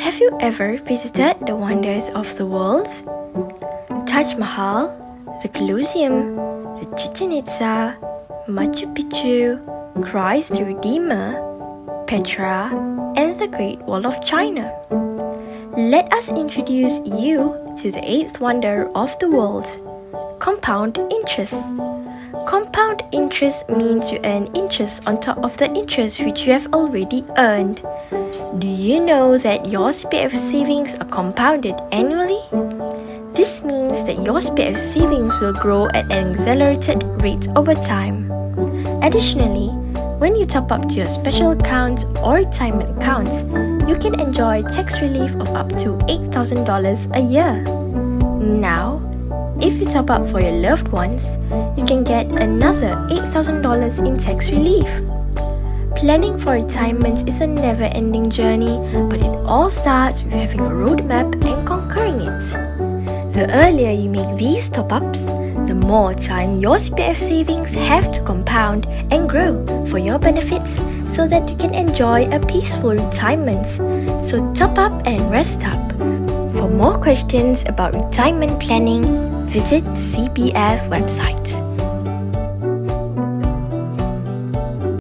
Have you ever visited the wonders of the world? Taj Mahal, the Colosseum, the Chichen Itza, Machu Picchu, Christ the Redeemer, Petra, and the Great Wall of China. Let us introduce you to the eighth wonder of the world, compound interest. Compound interest means you earn interest on top of the interest which you have already earned. Do you know that your CPF savings are compounded annually? This means that your CPF savings will grow at an accelerated rate over time. Additionally, when you top up to your special accounts or retirement accounts, you can enjoy tax relief of up to $8,000 a year. Now, if you top up for your loved ones, you can get another $8,000 in tax relief. Planning for retirement is a never-ending journey, but it all starts with having a roadmap and conquering it. The earlier you make these top-ups, the more time your CPF savings have to compound and grow for your benefits so that you can enjoy a peaceful retirement. So top up and rest up. For more questions about retirement planning, visit the CPF website.